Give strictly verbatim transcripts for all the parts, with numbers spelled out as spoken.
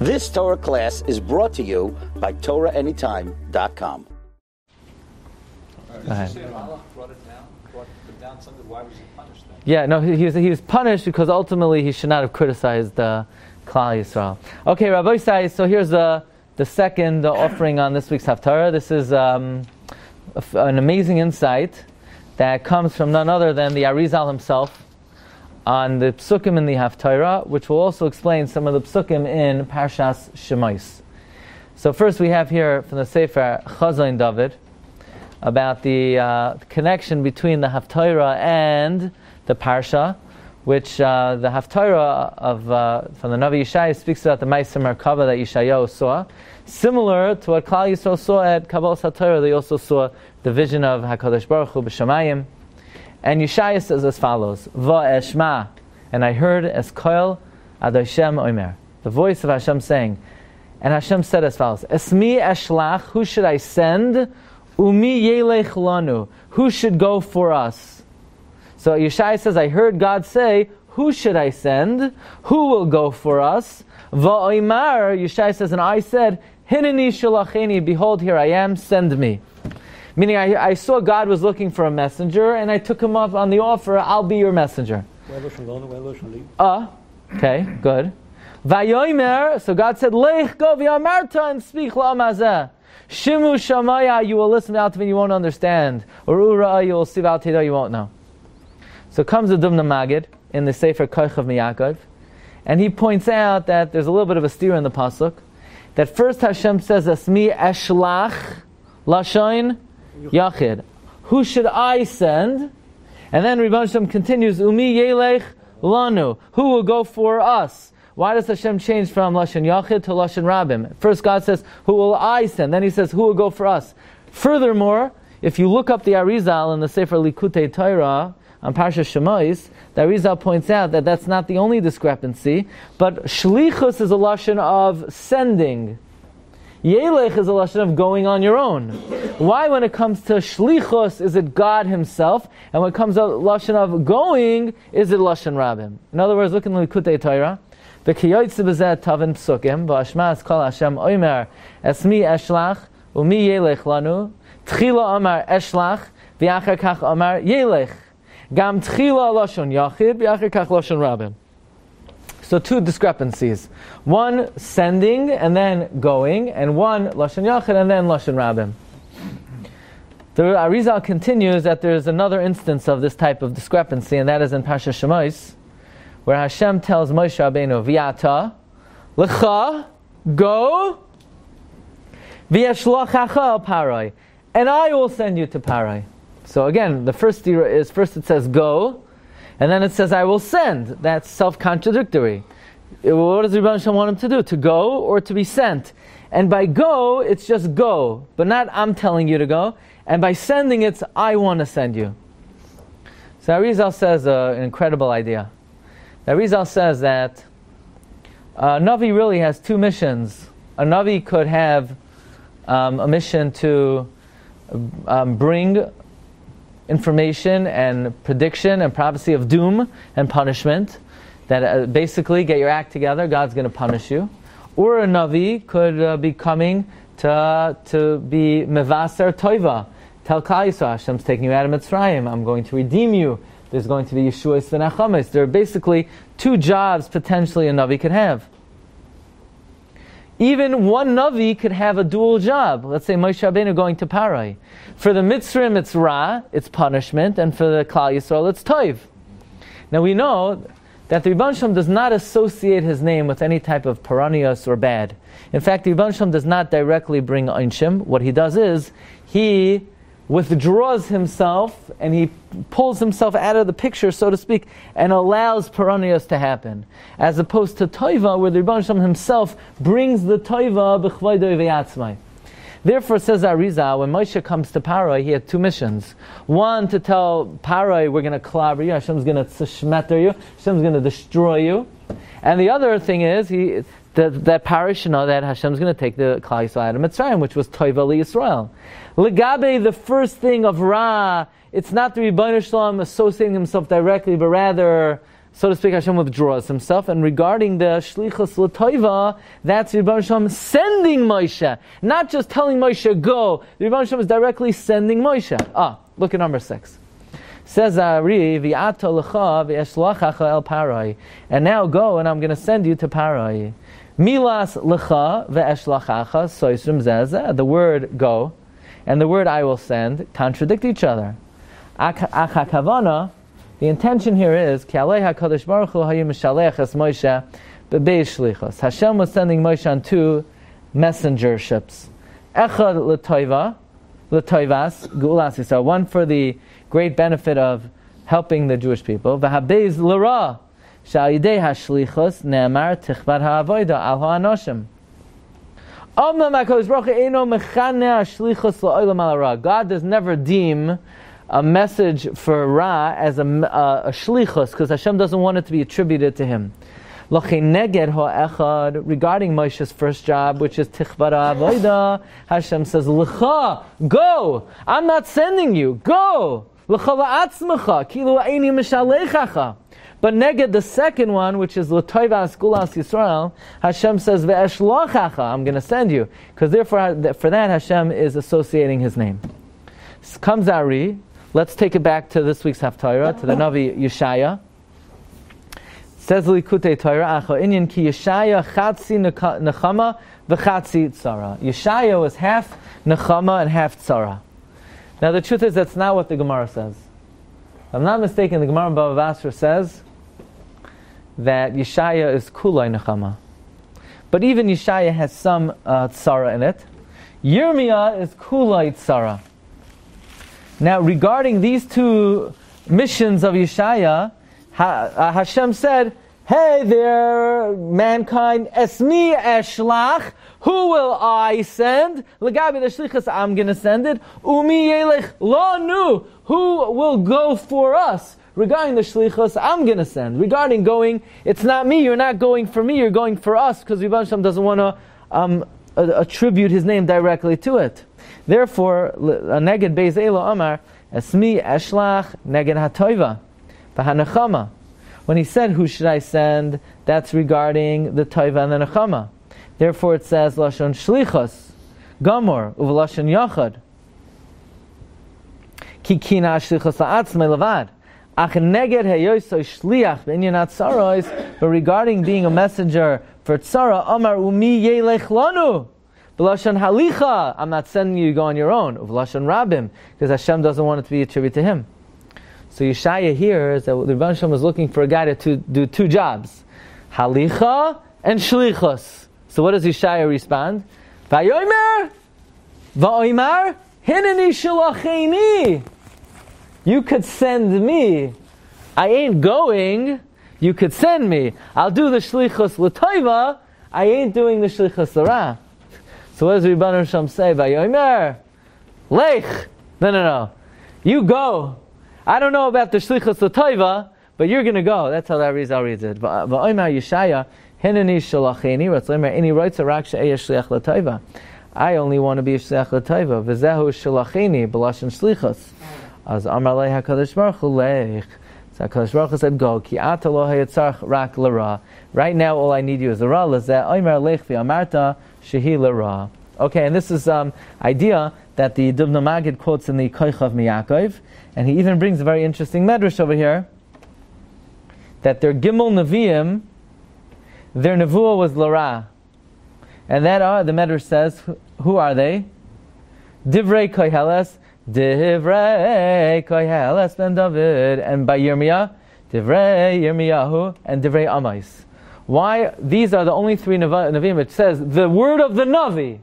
This Torah class is brought to you by Torah Anytime dot com. Go ahead. Yeah, no, he, he, was, he was punished because ultimately he should not have criticized uh, Klal Yisrael. Okay, Rabbi Yisai, so here's the, the second offering on this week's Haftarah. This is um, an amazing insight that comes from none other than the Arizal himself on the Psukim in the Haftarah, which will also explain some of the Psukim in Parshas Shemais. So first we have here from the Sefer Chazon David about the uh, connection between the Haftarah and the Parsha, which uh, the Haftarah of, uh, from the Navi Yishai speaks about the Ma'is and Merkava that Yeshayahu saw. Similar to what Klal Yisrael saw at Kabbalat HaTorah, they also saw the vision of HaKadosh Baruch Hu B'Shamayim. And Yeshaya says as follows, Va'eshma, and I heard as koil ad Hashem omer, the voice of Hashem saying, and Hashem said as follows, Esmi eshlach, who should I send? Umi yelech lanu, who should go for us? So Yeshaya says, I heard God say, who should I send? Who will go for us? Va'oimar, Yeshaya says, and I said, Hineni shalacheni, behold, here I am, send me. Meaning I, I saw God was looking for a messenger, and I took him up on the offer, I'll be your messenger. Ah, uh, okay, good. Vayoimer, so God said, Lech go v'amarta, and speak la'amazeh. Shimu shamaya, you will listen out to me, you won't understand. Or ura, you will see out to you won't know. So comes the Dubna Magid in the Sefer Kochav MiYaakov, and he points out that there's a little bit of a steer in the pasuk. That first Hashem says, Asmi eshlach, Lashon Yachid, who should I send? And then Ribbonshem continues, Umi yelech lanu, who will go for us? Why does Hashem change from Lashon Yachid to Lashon Rabbim? First God says, who will I send? Then he says, who will go for us? Furthermore, if you look up the Arizal in the Sefer Likutei Torah on Parshas Shemos, the Arizal points out that that's not the only discrepancy, but Shlichus is a Lashon of sending. Yelech is a lashon of going on your own. Why, when it comes to shlichus, is it God Himself? And when it comes to lashon of going, is it lashon rabbim? In other words, look in the Likutei Torah. The kiyotze b'zeh tavin psukim v'ashmas kol Hashem omer esmi eshlach umi yelech lanu tchila amar eshlach v'achar kach amar yelech gam tchila lashon yachid v'achar kach lashon rabbim. So two discrepancies. One, sending and then going, and one, Lashon Yachid and then Lashon Rabbim. The Arizal continues that there is another instance of this type of discrepancy, and that is in Parshas Shemos, where Hashem tells Moshe Rabbeinu, V'yata, L'cha, go, V'yeshlochacha Paroi, and I will send you to Paroi. So again, the first is, first it says go, and then it says, I will send. That's self-contradictory. What does Ribono want him to do? To go or to be sent? And by go, it's just go, but not I'm telling you to go. And by sending, it's I want to send you. So Arizal says uh, an incredible idea. Arizal says that uh, Navi really has two missions. A Navi could have um, a mission to um, bring information and prediction and prophecy of doom and punishment, that uh, basically get your act together, God's going to punish you. Or a Navi could uh, be coming to uh, to be Mevaser Toiva, tell Klal Yisrael, Hashem's taking you out of Mitzrayim, I'm going to redeem you, there's going to be Yeshua Yisrael. There are basically two jobs potentially a Navi could have. Even one Navi could have a dual job. Let's say Moshe Rabbeinu going to Paroi. For the Mitzrayim, it's Ra, it's punishment, and for the Klal Yisrael, it's Toiv. Now we know that the Ribono Shel Olam does not associate his name with any type of paranios or bad. In fact, the Ribono Shel Olam does not directly bring Einshim. What he does is, he withdraws himself and he pulls himself out of the picture, so to speak, and allows paranios to happen. As opposed to Toiva, where the Ribono Shel Olam himself brings the Toiva b'chvaydo v'yatzmai. Therefore, says Arizal, when Moshe comes to Paroi, he had two missions. One, to tell Paroi, we're going to clobber you, Hashem's going to shmetter you, Hashem's going to destroy you. And the other thing is, he, that, that Paroi should know that Hashem's going to take the Klal Yisrael out of Mitzrayim, which was Toiva Yisrael. Legabe, the first thing of Ra, it's not the Ribono Shel Olam associating himself directly, but rather so to speak, Hashem withdraws himself. And regarding the Shlichus L'Toiva, that's Ribbonshem sending Moshe, not just telling Moshe, go. Ribbonshem is directly sending Moshe. Ah, look at number six. Says Ari, V'ato l'cha v'eshlachacha el Paroi. And now go, and I'm going to send you to Paroi. Milas l'cha v'eshlachacha soisum zezeh. The word go and the word I will send contradict each other. Achakavana. The intention here is HaKadosh Baruch Hu Moshe Shlichos. Hashem was sending Moshe on two messengerships. Echad l'toiva, l'toivas gulas. So one for the great benefit of helping the Jewish people. V'habeiz l'ra sha'idei hashlichos ne'amar tichbad ha'avoida al ha'anoshim. Omnam HaKadosh Baruch Hu eino mechaneh hashlichos l'oilam al ha'ra. God does never deem a message for Ra as a, uh, a shlichus, because Hashem doesn't want it to be attributed to him. Regarding Moshe's first job, which is tichvara avoida, Hashem says, L'cha, go! I'm not sending you, go! L'cha la'atzmecha, kilu aini mishalechacha. But neged the second one, which is l'toivas gulas Yisrael, Hashem says, ve'eshlochacha, I'm going to send you. Because therefore, for that, Hashem is associating his name. Comes Ari. Let's take it back to this week's Haftarah, to the Navi Yishai. It says Likutei Torah, Acha Inyan ki Yeshaya chatzi nechama v'chatzi tzara. Yeshaya was half nechama and half tzara. Now the truth is that's not what the Gemara says. If I'm not mistaken, the Gemara in Bava Basra says that Yeshaya is kulai nechama. But even Yeshaya has some uh, tzara in it. Yirmiyah is kulai tzara. Now, regarding these two missions of Yeshaya, ha- uh, Hashem said, hey there, mankind, esmi eshlach, who will I send? L'gabi l'shlichus, I'm going to send it. Umi yelech lo nu, who will go for us? Regarding the shlichus, I'm going to send. Regarding going, it's not me, you're not going for me, you're going for us, because Ribbon Shem doesn't want to um, attribute his name directly to it. Therefore, neged beis ela amar esmi eshlach neged hatoiva v'hanachama. When he said, "Who should I send?" that's regarding the toiva and the nechama. Therefore, it says lashon shlichus gamor uvelashon yachid ki kina shlichus la'atzmei levad ach neged heyoso shliach b'inyanat tzaros. But regarding being a messenger for tzara, amar umi yelech lanu. V'lashon halicha, I'm not sending you to go on your own. V'lashon Rabbim, because Hashem doesn't want it to be attributed to him. So Yeshaya here is that the Ribbon Shem was looking for a guy to do two jobs. Halicha and shlichus. So what does Yeshaya respond? V'yomer, v'oimar, hineni shalacheni. You could send me. I ain't going. You could send me. I'll do the shlichus l'toiva. I ain't doing the shlichus l'ra. So what does Ribono Shel Olam say? Vayomer, lech. No, no, no. You go. I don't know about the shlichus l'toiva, but you're going to go. That's how that Arizal reads it. Vayomer Yeshaya, hineni shalacheni ratzleimer. And he writes a rak she'eya shliach l'toiva. I only want to be a shliach l'toiva. V'zehu shalacheni b'lashon shlichus. As Amar lei HaKadosh Baruch Hu lech. So HaKadosh Baruch Hu said, go. Ki ata lo hayatzarch rak l'ra. Right now, all I need you is the ra. L'zeh oimer lech v'amarta. Okay, and this is um, idea that the Dubna Magid quotes in the Kochav MiYaakov, and he even brings a very interesting medrash over here, that their Gimel Nevi'im, their Nevuah was Lara. And that are, the medrash says, who are they? Divrei Koheles, Divrei Koheles ben David, and by Yirmiyah, Divrei Yirmiyahu, and Divrei Amais. Why? These are the only three Nevi'im. It says, the word of the Navi.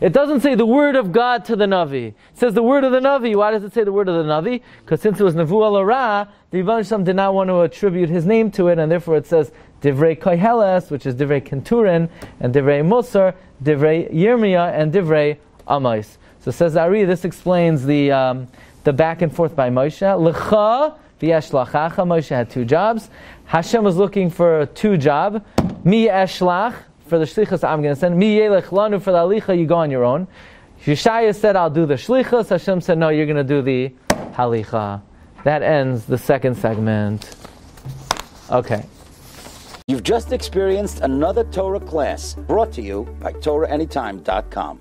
It doesn't say the word of God to the Navi. It says the word of the Navi. Why does it say the word of the Navi? Because since it was Nevuah L'Ra, the Ribono Shel Olam did not want to attribute his name to it, and therefore it says, Divrei Koheles, which is Divrei Kenturin, and Divrei Musar, Divrei Yirmiyah, and Divrei Amais. So says Ari, this explains the um, the back and forth by Moshe. L'cha v'yeshlachacha. Moshe had two jobs. Hashem was looking for a two job. Mi eshlach, for the shlichus I'm going to send. Mi yelech lanu, for the halicha you go on your own. Yeshaya said, I'll do the shlichus. Hashem said, no, you're going to do the halicha. That ends the second segment. Okay. You've just experienced another Torah class brought to you by Torah Anytime dot com.